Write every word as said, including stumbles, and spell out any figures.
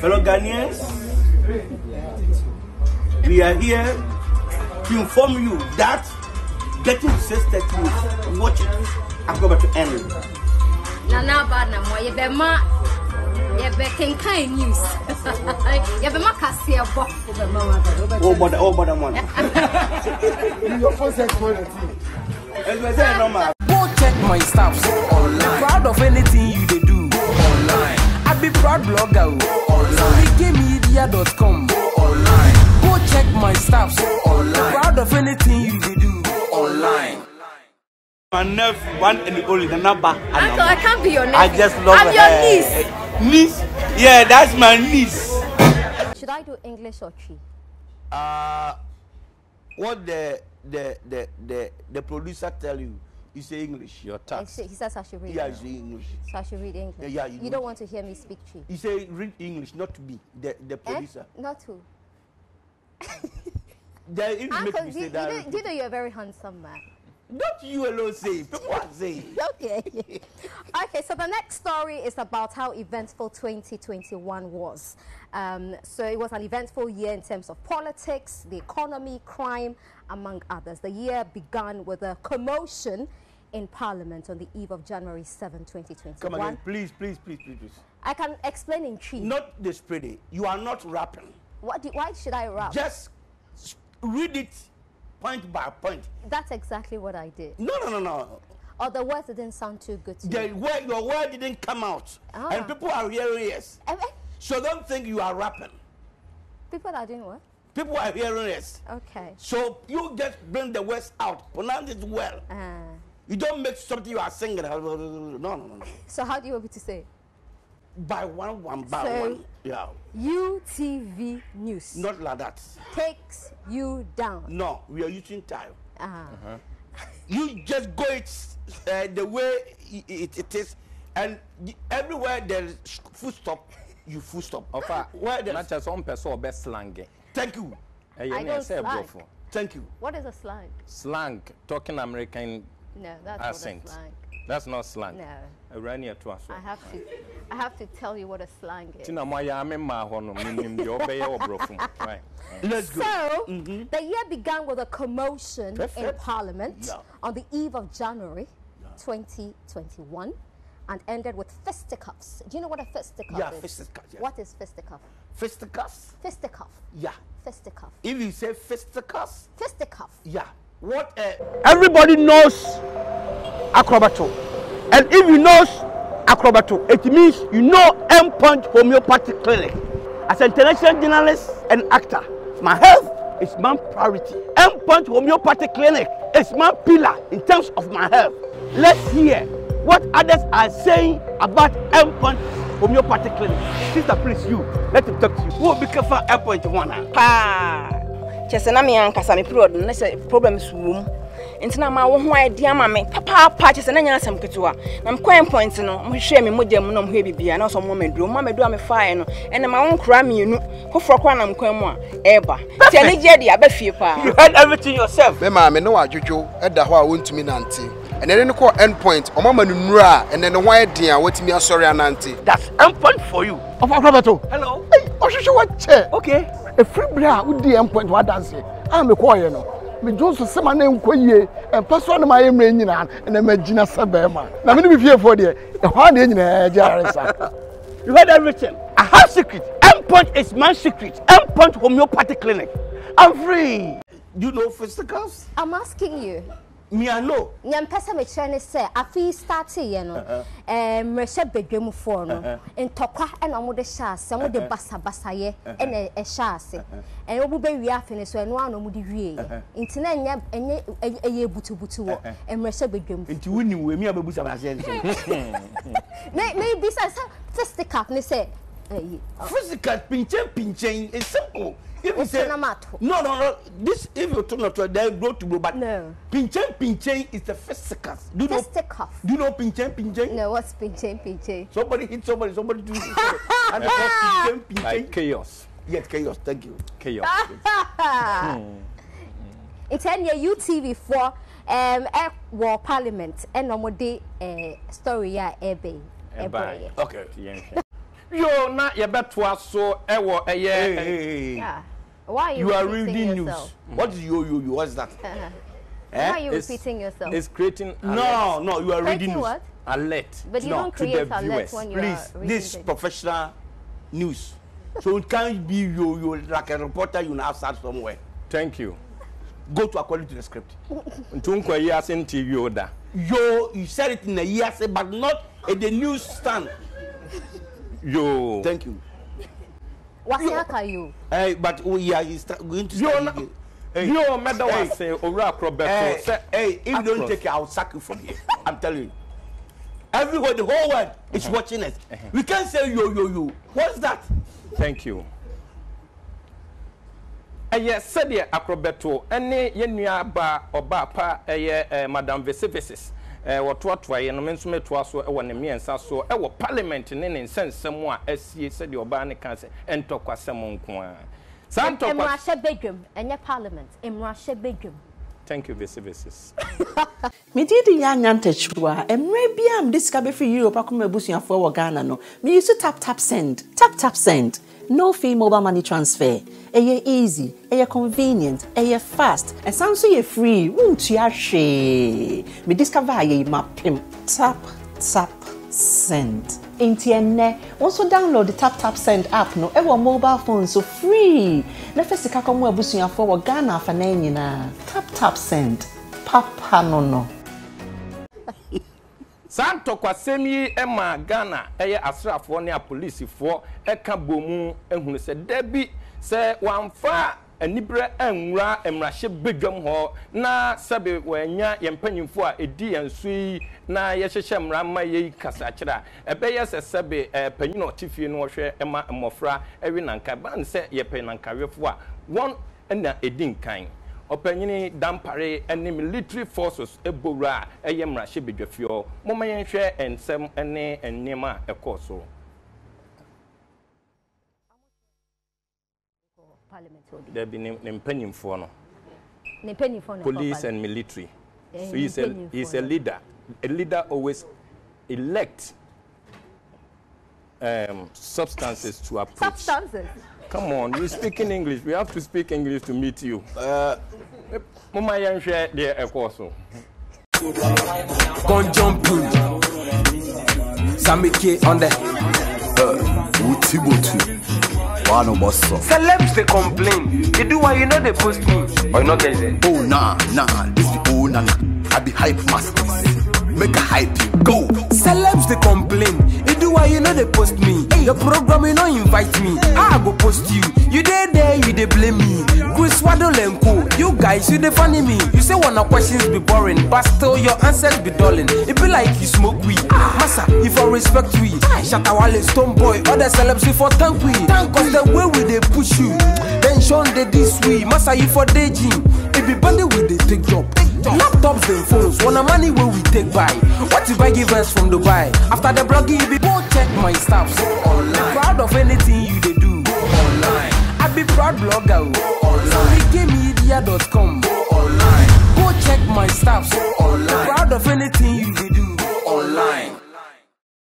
Fellow Ghanaians, we are here to inform you that getting to six thirty, watch Akrobeto end. Nana Bana, my Yebema, Yebekin kind news. Yebema Cassia box for the moment. Oh, but oh, but I'm one. Your first experience. Check my stuff online. Proud of anything you they do online. I be proud blogger online. Sammy Kay media dot com online. Go check my stuff online. Proud of anything you they do online. My nephew, one and only, the number. Uncle, I can't be your nephew. I just love. I'm your niece. Niece? Yeah, that's my niece. Should I do English or Chi? Uh, what the the the the the producer tell you? You say English, your tax. He says I should read yeah, English. Yeah, you say English. So I should read English. Yeah, yeah, you, you don't want to hear me speak Chi. You say read English, not to be the, the producer. Eh? Not to. The Uncle, you, you, know, you know you're a very handsome man. Not you alone say, people are saying. Okay. Okay, so the next story is about how eventful twenty twenty-one was. Um, so it was an eventful year in terms of politics, the economy, crime, among others. The year began with a commotion in Parliament on the eve of January seventh, twenty twenty-one. Come again, please, please, please, please, please. I can explain in Chi. Not this pretty. You are not rapping. What do, why should I rap? Just read it. Point by point. That's exactly what I did. No, no, no, no. Or oh, the words didn't sound too good to the you. Word, your word didn't come out. Ah. And people are hearing yes. I mean, so don't think you are rapping. People are doing what? People are hearing yes. Okay. So you just bring the words out. Pronounce it well. Ah. You don't make something you are singing. No, no, no, no. So how do you want me to say? By one, one, by so one. Yeah. U T V News. Not like that. Takes you down. No, we are using time. Uh -huh. Uh -huh. You just go it uh, the way it, it is, and the, everywhere there's full stop, you full stop. Okay. Where there's not just one person best slang. Thank you. I don't slang. Thank you. What is a slang? Slang, talking American. No, that's accent. Not a slang. That's not slang. No. I ran here to us. I have to I have to tell you what a slang is. Right. Let's go. So mm -hmm. the year began with a commotion. Perfect. In Parliament. Yeah. On the eve of January twenty twenty-one and ended with fisticuffs. Do you know what a fisticuff yeah, is? Fisticuff, yeah, what is fisticuff? Fisticuffs? Fisticuff. Yeah. Fisticuff. If you say fisticuffs? Fisticuff. Yeah. What a everybody knows Akrobeto, and if you know Akrobeto, it means you know M Point Homeopathy Clinic. As an international journalist and actor, my health is my priority. M Point Homeopathy Clinic is my pillar in terms of my health. Let's hear what others are saying about M Point Homeopathy Clinic. Sister, please, you let him talk to you. Who will be careful M Point one? Ah, just an army and Kasami problem. Let's say problems room. Intina ma wo ho idea ma me papa papa che se na nyana sam ketua na mkwan point no mo hwe me modem no mo hwe bibia na so mo medu mo medu am fae no ene ma won kra mienu foforo kwa na mkwan mu a eba ti ene je dia ba fie pa. You heard everything yourself. Me ma me no adwodwo eda ho a wontumi nante ene ne ko end point o ma ma nura ene ne ho idea wotimi asori anante. That's end point for you. Of Akrobeto. Hello. Hey, oshisho wa che. Okay. A free bra wo di end point wa dance. Ah me ko ye no. Me Johnson say my name Koye and person my name Renyina and I magina Sabema. Na me no be fear for there. The one dey nyina Jarisa. You heard everything. I have secret. M Point is my secret. M Point Homeopathy Clinic. I'm free. Do you know fisticuffs? I'm asking you. Me I know. Nyam pesa me chere ne say afi start here no. Eh me she bedwam for no. Ntokwa e na mo de shaase, mo de basabasa ye e na e shaase. Eh obu be wi afi ne so e no ano mo de wie. Nti na nya enye eye butubutu wo. E me she bedwam. Nti woni we mi ababusa basase nso. Na na bi say fisticuff ne say fisticuff pinchen pinchen is simple. If you say, no, no, no, this, if you turn out, they'll grow to grow, but no. Pinchen, pinchen is the fisticuffs. Do you know, do you know pinchen, pinchen? No, what's pinchen, pinchen? Somebody hit somebody, somebody do somebody. And it's called pinchen, pinchen. Like chaos. Yes, chaos, thank you. Chaos. It's on your U T V for um, war parliament, and normally uh, story, yeah, Ebe. Ebe. Okay. Yo, not your bet was so ever a year. Yeah. Why are you, you are reading news? Mm. What is you, you, you? What's that? Uh-huh. eh? Why are you it's, repeating yourself? It's creating. No, no, you are creating reading news. What? Alert. But you no, don't create alert when you Please, are reading this it. professional news. So it can't be you, you like a reporter. You now start somewhere. Thank you. Go to according to the script. Yo, you said it in a year, but not at the news stand. Yo. Thank you. What are you? Hey, but we are going to. Yo, na, hey. Yo, matter what I say, over Akrobeto. Hey, say, hey, if you don't take it, I'll sack you from here. I'm telling you. Everyone, the whole world is uh-huh. watching it. Uh-huh. We can't say yo, yo, yo. What's that? Thank you. Yes, said the Akrobeto. Any yenya ba or ba pa? Aye, Madam Vesivisis. What what why? No mention to us. Ewo ne mi ensa so. Ewo Parliament ne ne sense semwa. S C said the Obani canse. Ento kwa semunkuwa. Santo kwa. Emrashe bedroom. Enye Parliament. Emrashe bedroom. Thank you, Vesivisis. Me did the young antechua. Maybe I'm discovered for Europe. I come busi and forward Ghana no. Me used to tap tap send. Tap tap send. No fee mobile money transfer. It's easy, it's convenient, it's fast, and sounds so free. Won't you actually? Me discover how you map him. Tap, tap, send. Internet. Also download the Tap Tap Send app. No, our mobile phone so free. Na first kaka mo abusi ya for Ghana faneni na. Tap Tap Send. Papa no no. Santo kwa semi ema Ghana eye asrafo ne police fo eka bomu ehunu se debi se wanfa anibre enwura emrahye bedwam ho na sebe wanya yempanyimfo a edi yansui na yehyehyɛ mrama yeyi kasa kyera ebe yese sebe panyino otifie no hwe ema mmofra ewi nanka ban se yepe nanka wefo a won na edin kan Opinion dampare and military forces ebora a yamra should be defio, Momayan share and some and Nema a corso. There be Nepenium Fono. Police and military. So he's a, he's a leader. A leader always elect um, substances to approach. Substances? Come on, you speak in English. We have to speak English to meet you. Uh, Mama yan share there a course. Conjunction. Sammy K on the Utibutu. One of us. Celebs they complain. They do why you know they post me. Or not there. Oh nah, nah, this is oh nah. I be hype master. Make a hype, go. Celebs they complain. You do why you know they post me. Your program you know invite me. I go post you. You dey there, you dey blame me. Chris Waddle and co. You guys, you dey funny me. You say one of questions be boring, but still your answers be dulling. It be like you smoke weed. Massa, if I respect we. Shatta Wale, Stoneboy, other celebs you for thank we. Thank us the way we dey push you. Then Sean dey this way. Massa, you for day gym. It be bandy we dey take job. Laptops and phones, wanna money where we take by. What if I give us from Dubai? After the blogging, you be go check my stuffs online. Proud of anything you